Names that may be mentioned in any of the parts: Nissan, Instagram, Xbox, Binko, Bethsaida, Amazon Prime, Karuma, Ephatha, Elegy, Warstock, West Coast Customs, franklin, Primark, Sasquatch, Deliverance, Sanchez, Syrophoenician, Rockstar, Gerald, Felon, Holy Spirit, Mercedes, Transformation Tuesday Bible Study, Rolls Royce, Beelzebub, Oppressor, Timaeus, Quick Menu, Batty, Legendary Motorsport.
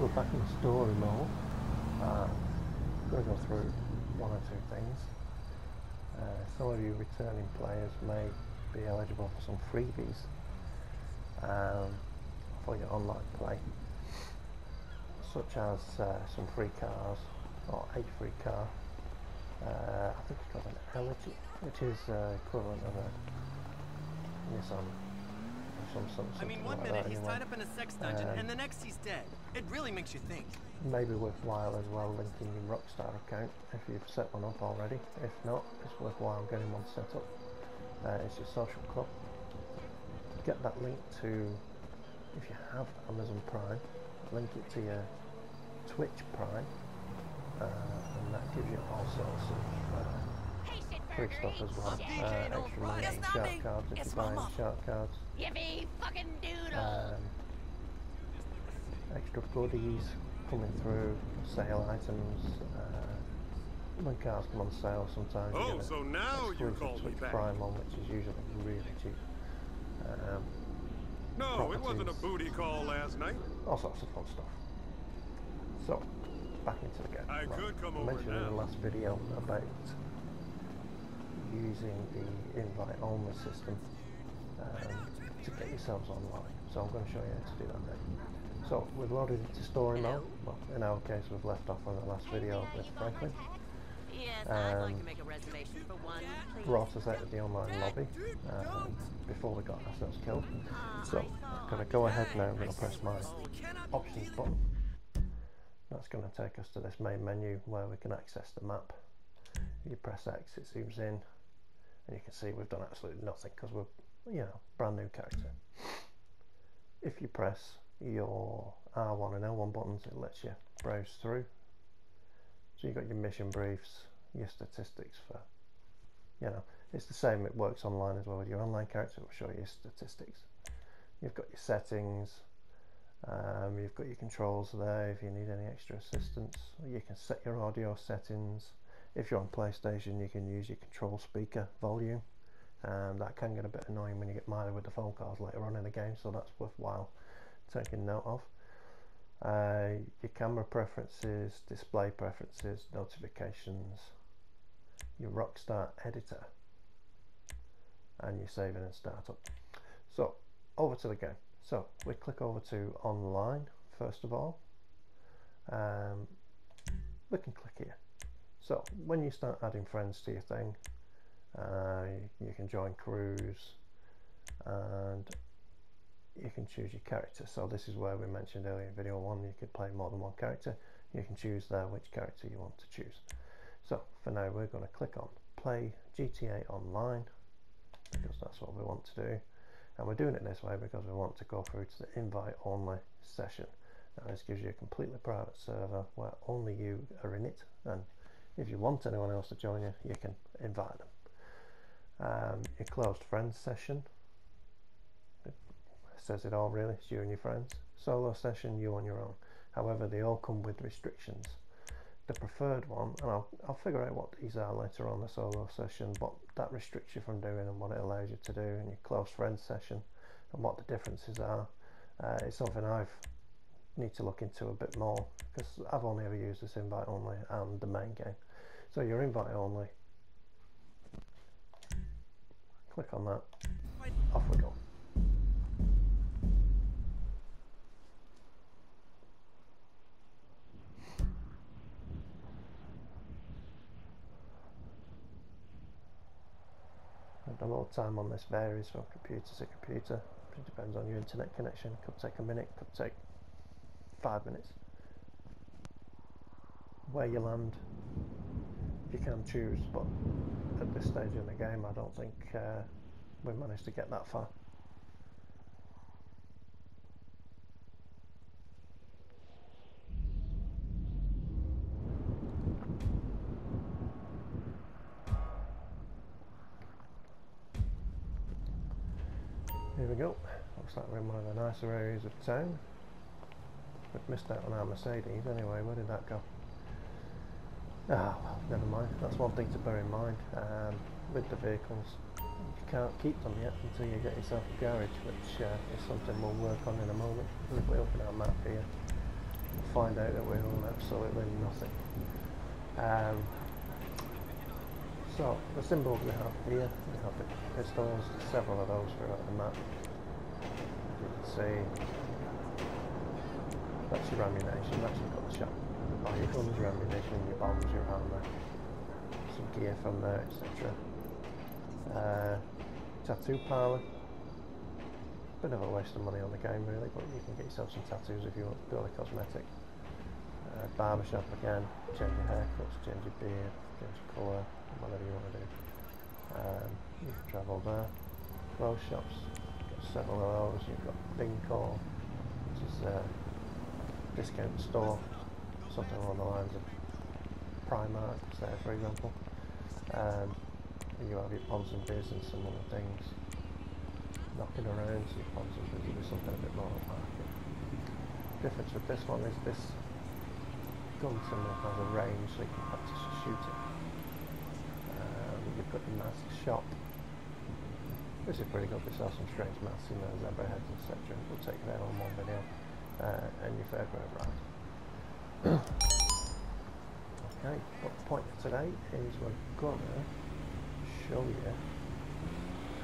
go back in the store and all. Going to go through one or two things. Some of you returning players may be eligible for some freebies for your online play, such as some free cars, or a free car. I think it's called an Elegy, which is equivalent of a Nissan or some I mean, one minute he's tied up in a sex dungeon and the next he's dead. It really makes you think. Maybe worthwhile as well linking your Rockstar account if you've set one up already. If not, it's worthwhile getting one set up. It's your social club. Get that link to, if you have Amazon Prime, link it to your Twitch Prime, and that gives you all sorts of free stuff as well. Extra money, shark cards, if you buy shark cards. Extra goodies coming through, sale items. When cars come on sale, sometimes you get exclusive Twitch Prime on, which is usually really cheap. No, it wasn't a booty call last night. All sorts of fun stuff. So, back into the game. I mentioned in the last video about using the invite-only system to get yourselves online. So I'm going to show you how to do that now. So we've loaded into story mode. Well, in our case, we've left off on the last video with Franklin. I'd like to make a reservation for one, please. Brought us out of the online lobby before we got ourselves killed. So I'm going to go ahead now. I'm going to press my options button. That's going to take us to this main menu where we can access the map. You press X, it zooms in, and you can see we've done absolutely nothing because we're, you know, brand new character. If you press your R1 and L1 buttons, it lets you browse through. So you've got your mission briefs, your statistics for, you know, it's the same, it works online as well with your online character, it will show you your statistics. You've got your settings, you've got your controls there if you need any extra assistance. You can set your audio settings. If you're on PlayStation, you can use your control speaker volume. That can get a bit annoying when you get mired with the phone calls later on in the game, so that's worthwhile taking note of. Your camera preferences, display preferences, notifications, your Rockstar editor, and your saving and startup. So over to the game. So we click over to online first of all. We can click here. So when you start adding friends to your thing, you can join crews, and you can choose your character. So this is where we mentioned earlier in video one, you could play more than one character. You can choose there which character you want to choose. So for now we're going to click on play GTA Online because that's what we want to do, and we're doing it this way because we want to go through to the invite only session. Now this gives you a completely private server where only you are in it, and if you want anyone else to join you, you can invite them. Your closed friends session, says it all really, it's you and your friends. Solo session, you on your own. However, they all come with restrictions. The preferred one, and I'll figure out what these are later on, the solo session, but that restricts you from doing and what it allows you to do, and your close friends session and what the differences are. It's something I need to look into a bit more because I've only ever used this invite only and the main game. So your invite only, click on that, off we go. The load time on this varies from computer to computer. It depends on your internet connection. Could take a minute, could take 5 minutes. Where you land, you can choose, but at this stage in the game, I don't think we managed to get that far. Looks like we're in one of the nicer areas of town. We've missed out on our Mercedes anyway. Where did that go? Ah, well, never mind. That's one thing to bear in mind with the vehicles. You can't keep them yet until you get yourself a garage, which is something we'll work on in a moment. If we open our map here, find out that we're on absolutely nothing. So the symbols we have here, we have the pistols, several of those throughout the map. You can see that's your ammunition, that's your gunshot. Oh, your guns, your ammunition, your bombs, your armor, some gear from there, etc. Tattoo parlor. Bit of a waste of money on the game really, but you can get yourself some tattoos if you want to do all the cosmetic. Barbershop again, change your haircuts, change your beard, change your colour, whatever you want to do. You can travel there. Clothes shops, got several of those. You've got Binko, which is a discount store, something along the lines of Primark, say for example. You have your Poms and Biz and some other things. Knocking around, so your Poms and Biz will be something a bit more market. The difference with this one is this gun symbol has a range so you can practice your shooting. You've got your mask shop. This is pretty good, they sell some strange masks in there, zebra heads, etc. We'll take that on one video. And your fairground ride. Okay, but the point of today is we're gonna show you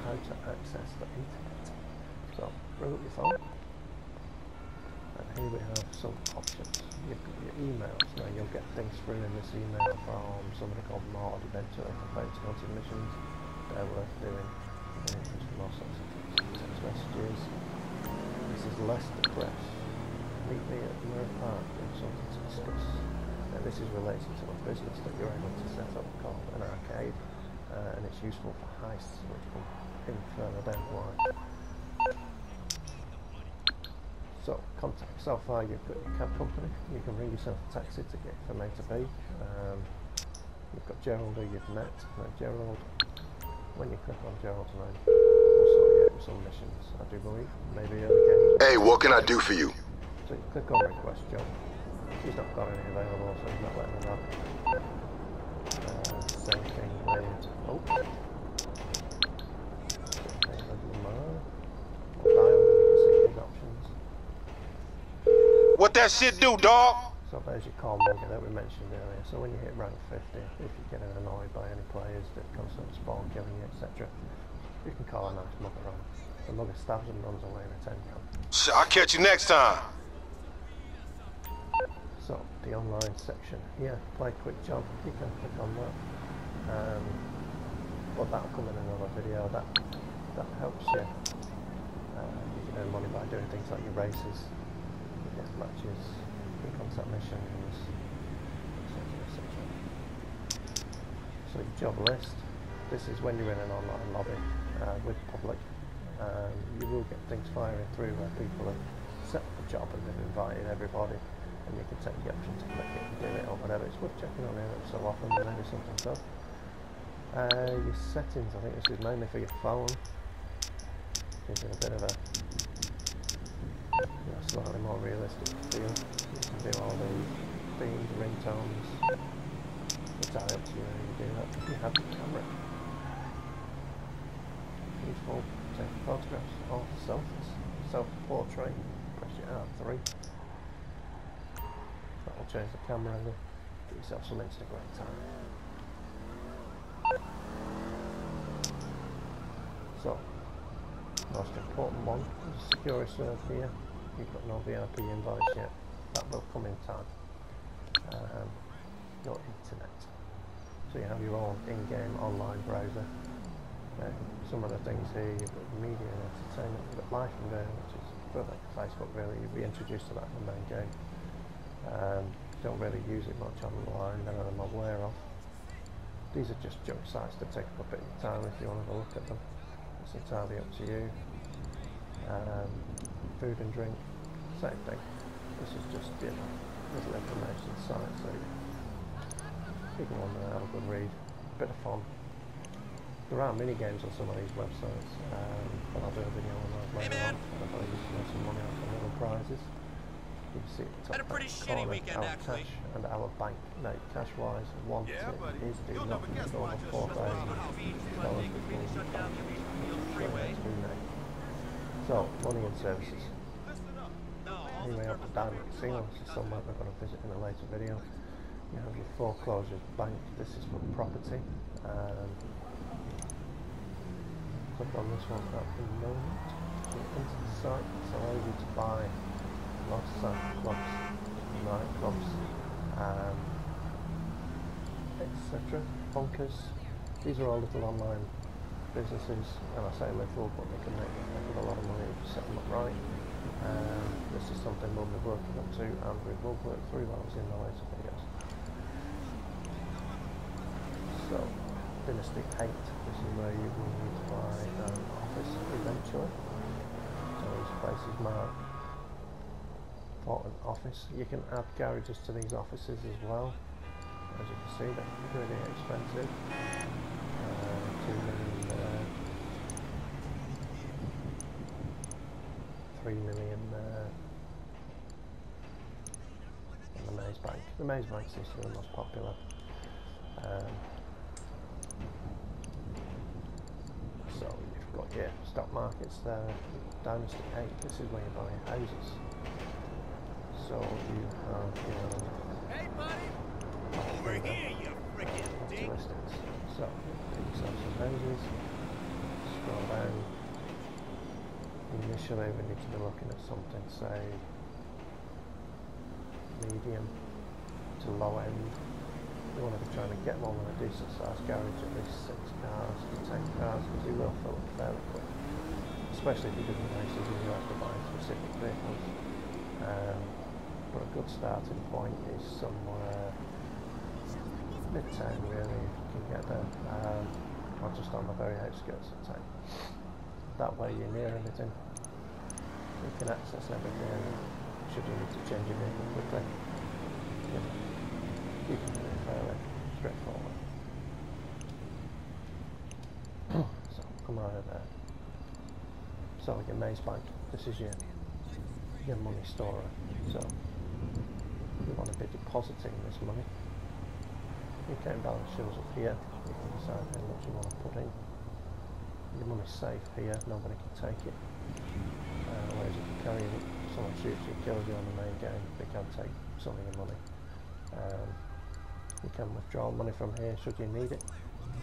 how to access the internet. So bring up your phone, and here we have some options. You've got your emails. Now you'll get things through in this email from somebody called Maud eventually complaints about submissions. They're worth doing. All sorts of things. Text messages. This is Lester Press. Meet me at Mirror Park. We have something to discuss. Now this is related to a business that you're able to set up called an arcade. And it's useful for heists, which will be further down the line. So, contact. So far you've got your cab company, you can ring yourself a taxi to get from A to B. You've got Gerald who you've met. Now Gerald, when you click on Gerald's name, we'll sort you out with some missions, I do believe. Maybe other games. Hey, what can I do for you? So you click on request job. He's not got any available, so he's not letting them up. Same thing with... Oh! Same thing with Lamar. Or dial, you can see these options. What that shit do, dog? So there's your call logger that we mentioned earlier. So when you hit rank 50, if you're getting annoyed by any players that constantly spawn killing you, etc., you can call a nice mugger on. The mugger stabs and runs away with 10 guns. I'll catch you next time! So, the online section here, play quick job, you can click on that. But that'll come in another video, that helps you. You can earn money by doing things like your races, your death matches, your contact missions, etc, etc. So your job list, this is when you're in an online lobby with public. You will get things firing through where people have set up a job and they've invited everybody. And you can take the option to click it and do it or whatever. It's worth checking on here so often there may be something done. Your settings, I think this is mainly for your phone. Gives it a bit of a slightly more realistic feel. You can do all the themes, ringtones. It's all up to you how you do that. You have the camera. Useful, take photographs or selfies. Self-portrait, press your R3. That'll change the camera and get yourself some Instagram time. So, most important one is security serve here. You've got no VIP invites yet. That will come in time. Your internet. So you have your own in-game online browser. Some of the things here, you've got media and entertainment. You've got life and game, which is a bit like Facebook really. You'll be introduced to that in the main game. Don't really use it much online, none of them I'm aware of. These are just junk sites to take up a bit of time if you want to have a look at them. It's entirely up to you. Food and drink, same thing. This is just little information site, so you can go on there, have a good read, a bit of fun. There are mini games on some of these websites, but I'll do a video on those later on. I'll probably just make some money off little prizes. You can see at the top had a pretty shitty weekend, actually. Cash and our bank note cash-wise, one tip is do not install the $4,000 before the bank so money and services. teaming up with Diamond Casinos is something we're going to visit in a later video. You have your foreclosures bank, this is for property. Click on this one at the moment. Into the site, it's allows you to buy motorcycle clubs, nightclubs, etc. Bunkers. These are all little online businesses, and I say little, but they can make a lot of money if you set them up right. This is something we'll be working up to, and we will work through those in the later videos. So, Dynasty 8, this is where you will need to buy an office eventually. So these places marked for an office. You can add garages to these offices as well. As you can see, they're really expensive. $3 million on the Maze Bank. The Maze Bank seems to be the most popular. So you've got your stock markets there, Dynasty 8, this is where you buy houses. So you have your... Hey buddy! Over here, you frickin' dick! So, get yourself some houses, scroll down. Initially we need to be looking at something, say, medium to low end. We want to be trying to get more than a decent sized garage, at least 6 cars to 10 cars, because you will fill up fairly quick. Especially if you do the races and you have to buy specific vehicles. But a good starting point is somewhere mid-town really, if you can get there, or just on the very outskirts of town. That way you're near everything, you can access everything, should you need to change your vehicle quickly, you can do it fairly straightforward. So come out of there. So your Maze Bank, this is your money storer, so you want to be depositing this money. Your account balance shows up here, you can decide how much you want to put in. Your money's safe here, nobody can take it. Whereas if you carry it, someone shoots you, kills you on the main game, they can't take some of your money. You can withdraw money from here should you need it.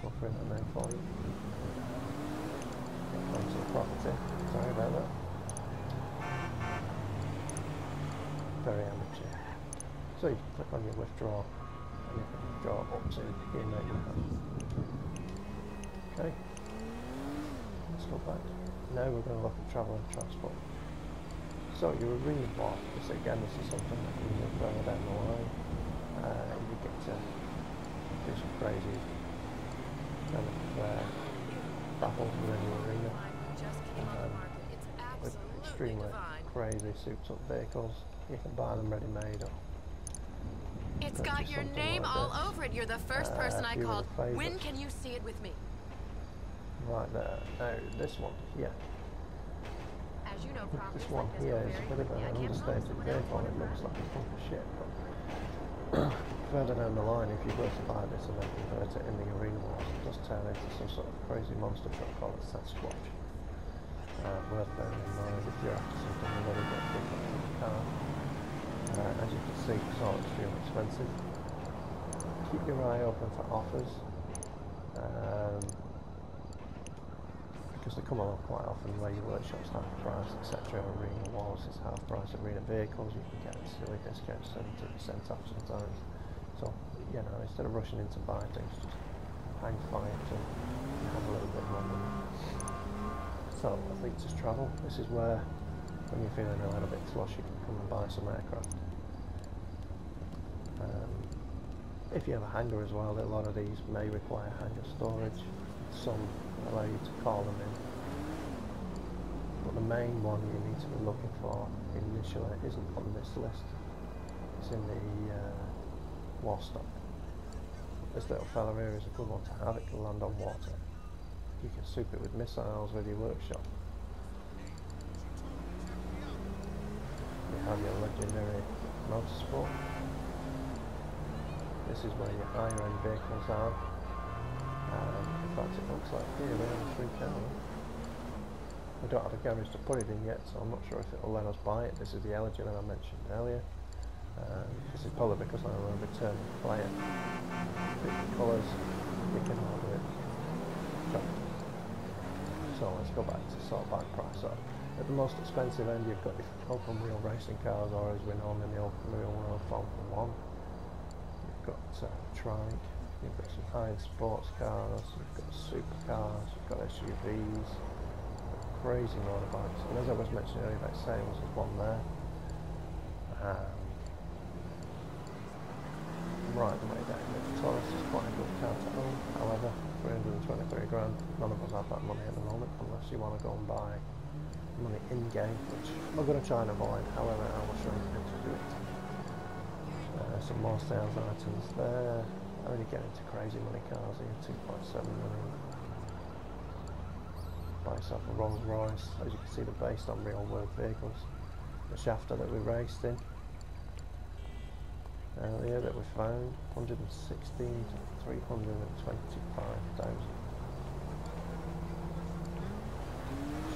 I'll print that name for you. Onto the property, sorry about that. Very amateur. So you can click on your withdraw, and you can withdraw up to your name. Okay. Let's go back. Now we're going to look at travel and transport. So you're a reward. This again, this is something that comes up further down the line. You get to do some crazy kind of battles within your arena. With extremely crazy suits-up vehicles, you can buy them ready-made. It's got your name like all over it. You're the first person I called. When can you see it with me? Right there. Now this one, yeah. As you know, this one like here is a bit of an understated vehicle. It looks like a pump of shit, but further down the line, if you were to buy this and then convert it in the arena wars, it does turn into some sort of crazy monster truck called a Sasquatch. Worth bearing in mind if you're after something a little bit different from the car. As you can see, it's all extremely expensive. Keep your eye open for offers. Because they come along quite often where your workshop's half price, etc. Arena walls is half price, arena vehicles, you can get silly discounts, 70% off sometimes. So, you know, instead of rushing into buying things, just hang fire to have a little bit more money. So, I think just travel. This is where, when you're feeling a little bit slush, you can come and buy some aircraft. If you have a hangar as well, a lot of these may require hangar storage. Some allow you to call them in, but the main one you need to be looking for initially isn't on this list. It's in the Warstock. This little fella here is a good one to have. It can land on water. You can soup it with missiles with your workshop. You have your Legendary Motorsport. This is where your higher end vehicles are. In fact, it looks like here, we're on 3 cars. I don't have a garage to put it in yet, so I'm not sure if it will let us buy it. This is the Elegy that I mentioned earlier. This is probably because I'm a return player. The colours, we can order it. So let's go back to sort by price. So at the most expensive end, you've got your open wheel racing cars, or as we know in the open wheel world, Formula One. You've got trike. You've got some high-end sports cars. You've got supercars. You've got SUVs. Crazy motorbikes. And as I was mentioning earlier about sales, there's one there. Right the way down here, Taurus is quite a good car to own. However, 323 grand. None of us have that money at the moment, unless you want to go and buy money in-game, which I'm going to try and avoid. However, I will show you how to do it. Some more sales items there. I only get into crazy money cars here, 2.7 million. Buy yourself a Rolls Royce. As you can see, they're based on real world vehicles. The shafter that we raced in earlier that we found, 116 to 325,000. So as you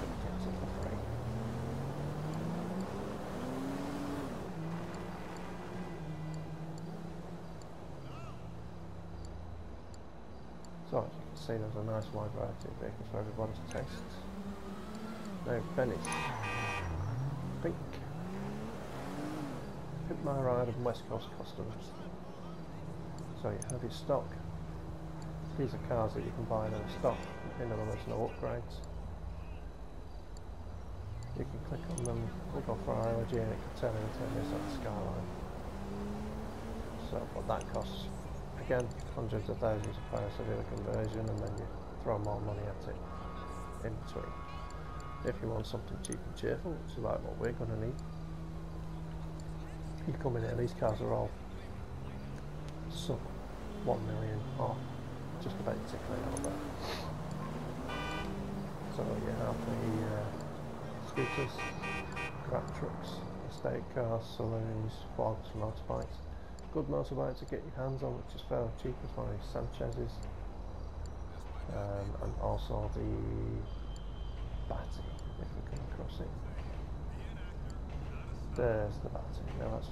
can see, there's a nice wide variety of vehicles for everybody's tastes. Now Venice, pink, Pimp My Ride and West Coast Customs. So you have your stock. These are cars that you can buy in stock, in other words, no upgrades. You can click on them, click on Elegy, and it can turn into this on the skyline. So what that costs. Again, hundreds of thousands of pounds to do the conversion, and then you throw more money at it in between. If you want something cheap and cheerful, which is like what we're going to need, you come in here. These cars are all sub 1 million, or just about tickling out there. So you have the scooters, crap trucks, estate cars, saloons, fogs, motorbikes. Good motorbike to get your hands on, which is fairly cheap, as one of these Sanchez's, and also the Batty, if we come across it. There's the Batty. Now that's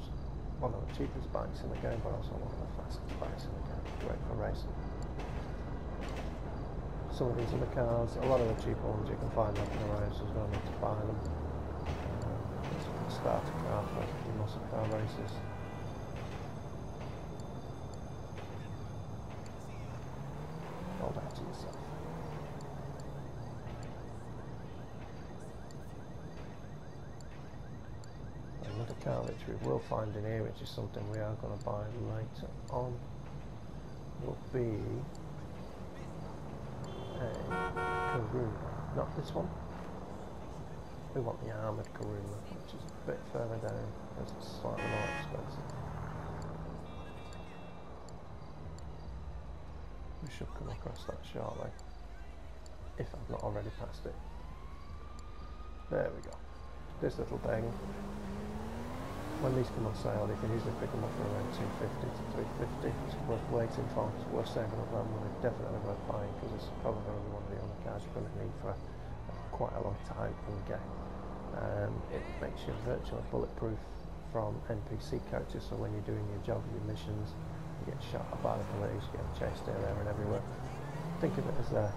one of the cheapest bikes in the game, but also one of the fastest bikes in the game. Great for racing. Some of these other cars, a lot of the cheaper ones you can find up in the roads, so you don't need to buy them. It's a starter car for your muscle car races. That to yourself. Another car which we will find in here, which is something we are going to buy later on, will be a Karuma. Not this one. We want the armoured Karuma, which is a bit further down, as it's slightly more expensive. We should come across that shortly, if I've not already passed it. There we go. This little thing, when these come on sale, you can usually pick them up for around 250 to 350. It's worth waiting for, it's worth saving up that money, definitely worth buying, because it's probably going to be one of the only cars you're going to need for quite a long time in the game. It makes you virtually bulletproof from NPC characters, so when you're doing your job, your missions, you get shot up by the police, you get chased here, there and everywhere. Think of it as a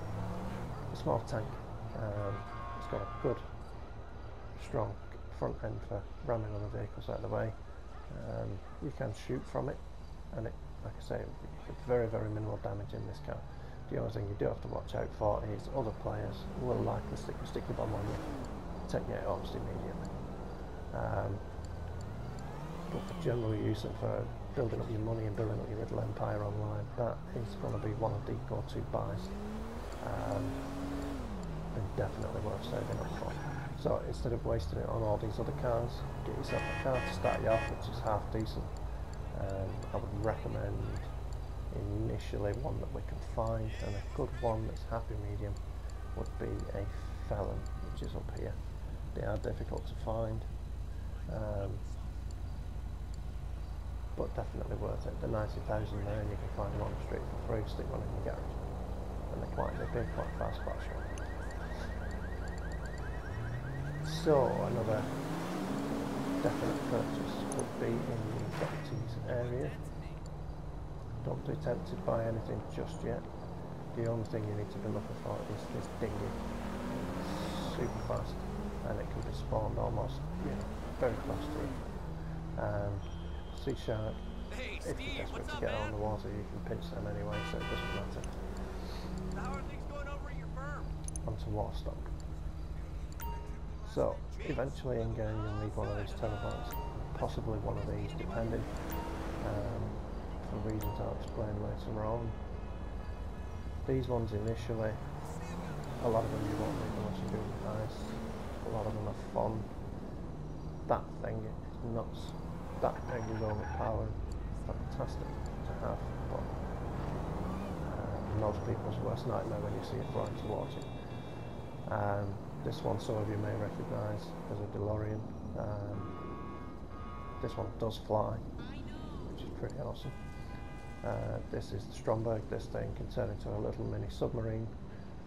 small tank. It's got a good, strong front end for ramming other vehicles out of the way. You can shoot from it, and it, like I say, you get very, very minimal damage in this car. The only thing you do have to watch out for is other players will likely stick your bomb on you, take you out almost immediately. But for general use and for building up your money and building up your little empire online, that is going to be one of the go-to buys, and definitely worth saving up for. So instead of wasting it on all these other cars, get yourself a car to start you off, which is half decent. I would recommend initially one that we can find, and a good one that's happy medium would be a Felon, which is up here. They are difficult to find, but definitely worth it. The 90,000 there, and you can find one on the street for free, stick one in your garage. And they're quite big, quite fast, quite short. So another definite purchase would be in the Doctors area. Don't be tempted by anything just yet. The only thing you need to be looking for is this dinghy. It's super fast, and it can be spawned almost, you know, very close to you. Sea shark, if you're desperate to get on the water, you can pinch them anyway, so it doesn't matter. How are things going over at your firm? Onto Warstock. So, eventually in game you'll need one of these teleports, possibly one of these, depending, for reasons I'll explain later on. These ones initially, a lot of them you won't need unless you're doing nice. A lot of them are fun. That thing is nuts. That thing is overpowered. Fantastic to have, but most people's worst nightmare when you see it flying towards you. This one some of you may recognise as a DeLorean. This one does fly, which is pretty awesome. This is the Stromberg. This thing can turn into a little mini submarine,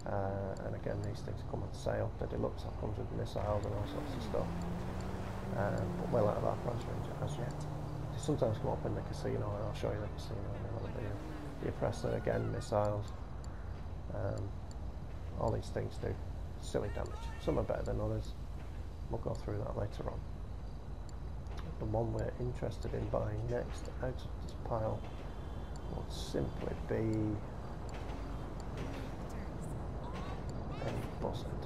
and again these things come on sale. The Deluxe that comes with missiles and all sorts of stuff, but well out of our price range as yet. They sometimes come up in the casino, and I'll show you the casino in another video. The Oppressor, again, missiles, all these things do silly damage. Some are better than others, we'll go through that later on. The one we're interested in buying next out of this pile would simply be a Buzzard,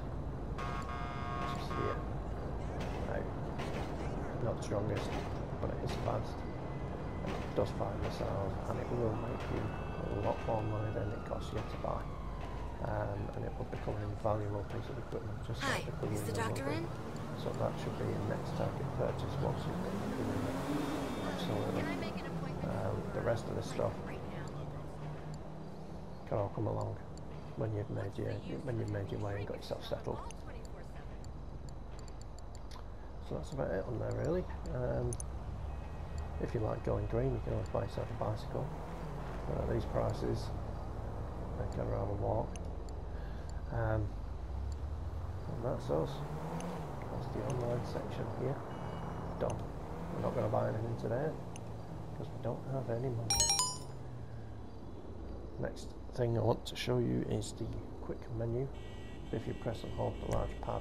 which is here. Now, not strongest, but it is fast, and it does fire missiles, and it will make you a lot more money than it costs you to buy, and it will become an invaluable piece of equipment. Just hi, like is the doctor in? So that should be your next target purchase once you've been doing it. Absolutely. The rest of this stuff can all come along when you've made your way and got yourself settled. So that's about it on there really. If you like going green, you can always buy yourself a bicycle. At these prices, go around and walk. And that's us. That's the online section here. Done. We're not going to buy anything today because we don't have any money. Next thing I want to show you is the quick menu. If you press and hold the large pad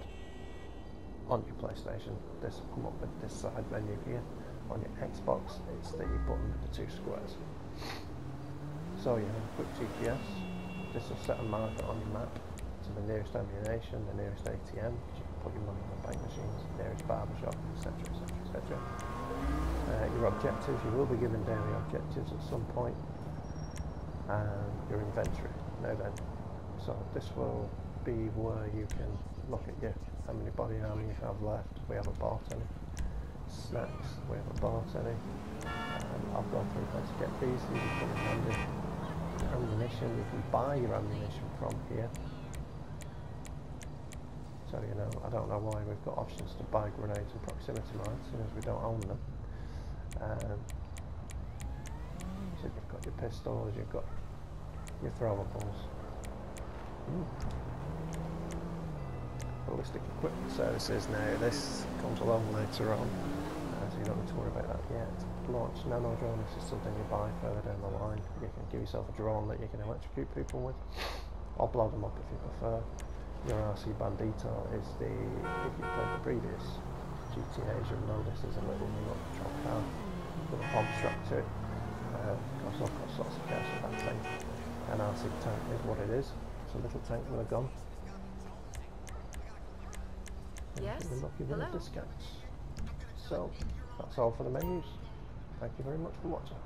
on your PlayStation, this will come up with this side menu here. On your Xbox, it's the button with the two squares. So you have a quick GPS. This will set a marker on your map to the nearest ammunition, the nearest ATM, because you can put your money in the bank machines, the nearest barbershop, etc, etc, etc. Your objectives, you will be given daily objectives at some point, and your inventory. Now then, so this will be where you can look at your, how many body armor you have left. We haven't bought any snacks, we haven't bought any. I've gone through how to get these are coming handy. Ammunition, you can buy your ammunition from here. So, you know, I don't know why we've got options to buy grenades and proximity mines, as we don't own them. So you've got your pistols, you've got your throwables. Ballistic equipment services, now this comes along later on, so you don't need to worry about that yet. Launch nano drone, this is something you buy further down the line. You can give yourself a drone that you can electrocute people with, or blow them up if you prefer. Your RC Bandito is the, if you played the previous GTAs, you'll know this is a little remote control car with a bomb structure. Costs all sorts of cash for that thing. An RC tank is what it is. It's a little tank with a gun. Yes. Hello. So that's all for the menus. Thank you very much for watching.